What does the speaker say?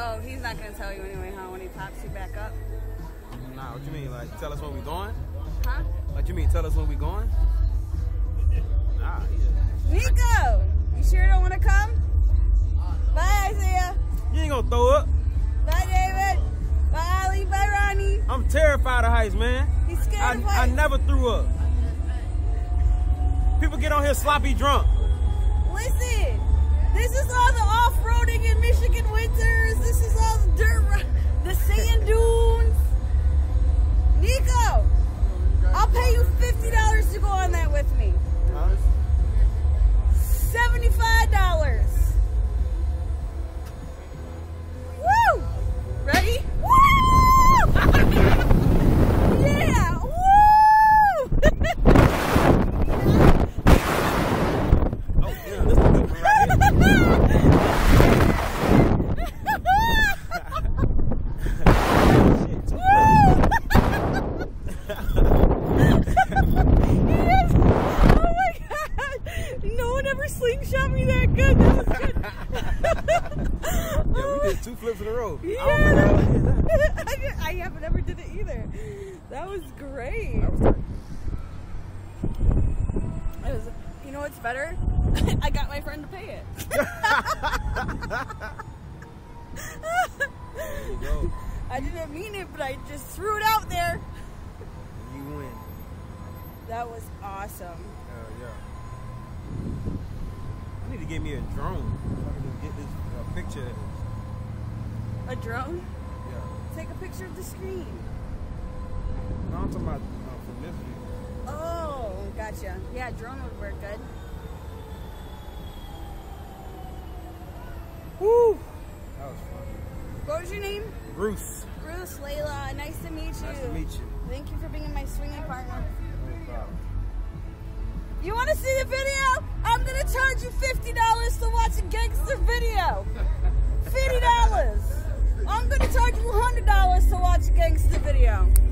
Oh, he's not gonna tell you anyway, huh? When he pops you back up. Nah, what you mean? Like, tell us where we going? Huh? Like, you mean tell us where we going? Nah, Nico, you sure don't wanna come? Bye, Isaiah. You ain't gonna throw up. Bye, David. Bye, Ali. Bye, Ronnie. I'm terrified of heights, man. He's scared of heights. I never threw up. People get on here sloppy drunk. Listen, this is all the off-roading in Michigan winters. This is all the dirt, the sand dunes. Nico, I'll pay you $50 to go on that with me. $75. Woo! Ready? Woo! Yeah! Woo! $50 to watch a gangster video.